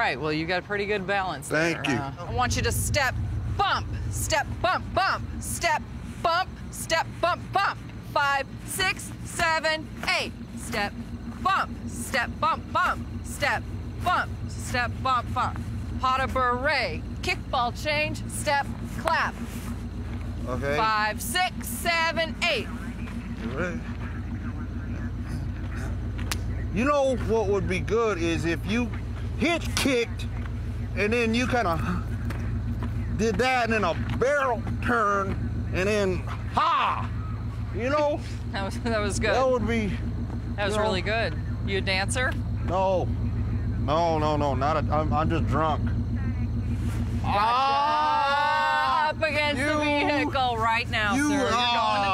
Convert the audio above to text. right, well, you got a pretty good balance there. Thank you. I want you to step, bump, step, bump, bump, step, bump, step, bump, bump. 5, 6, 7, 8. Step, bump, step, bump, bump, step, bump, step, bump, bump. Pas de bourrée, kickball change, step, clap. Okay. 5, 6, 7, 8. You know what would be good is if you hit kicked and then you kind of did that and then a barrel turn and then ha, you know? That was good. That would be. That was really good. You a dancer? No. No, not a, I'm just drunk. Gotcha. Up against the vehicle right now, sir. You're going to